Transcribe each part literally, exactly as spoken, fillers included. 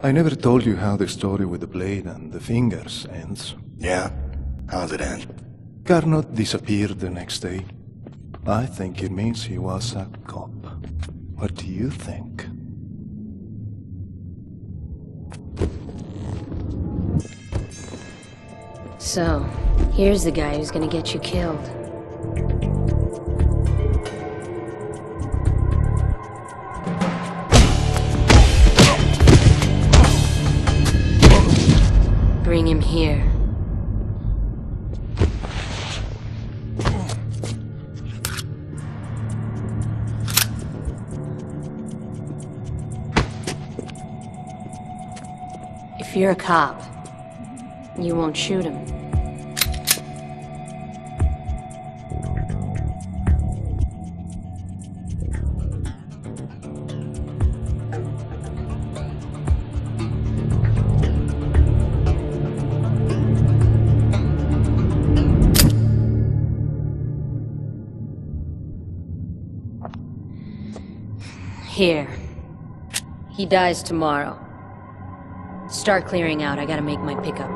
I never told you how the story with the blade and the fingers ends. Yeah? How's it end? Carnot disappeared the next day. I think it means he was a cop. What do you think? So, here's the guy who's gonna get you killed. Bring him here. If you're a cop, you won't shoot him. Here. He dies tomorrow. Start clearing out. I gotta make my pickup.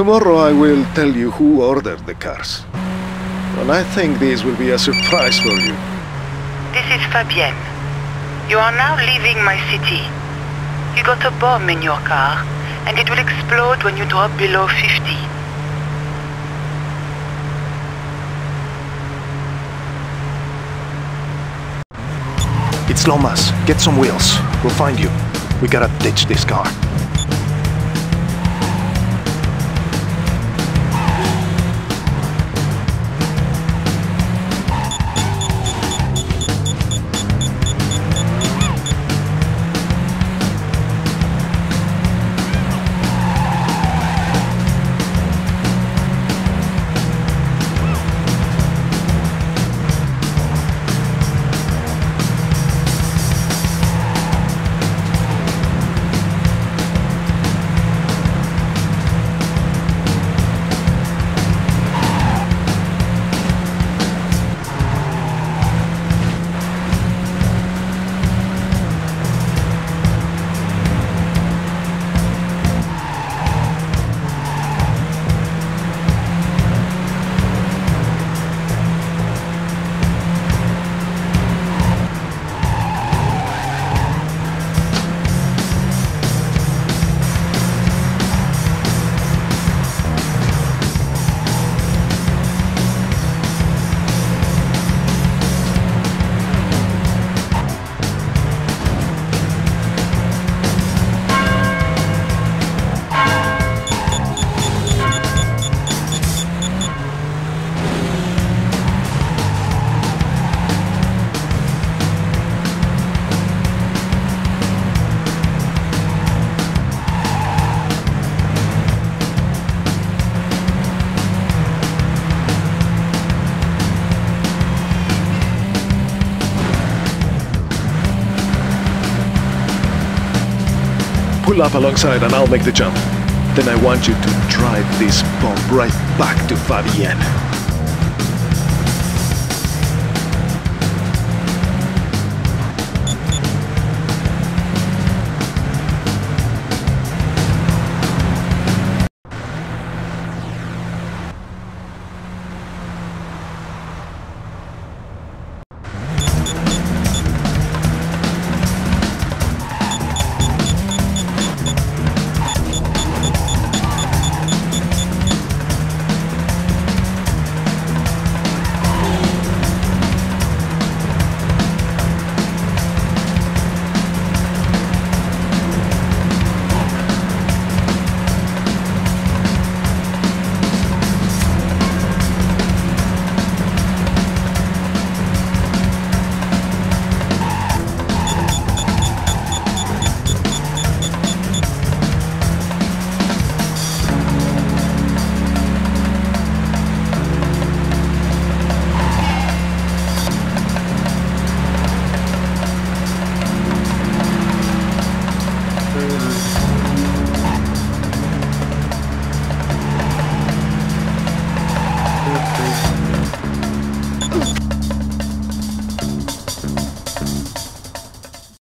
Tomorrow I will tell you who ordered the cars. And I think this will be a surprise for you. This is Fabienne. You are now leaving my city. You got a bomb in your car, and it will explode when you drop below fifty. It's Lomas. Get some wheels. We'll find you. We gotta ditch this car. Pull up alongside and I'll make the jump. Then I want you to drive this bomb right back to Fabienne.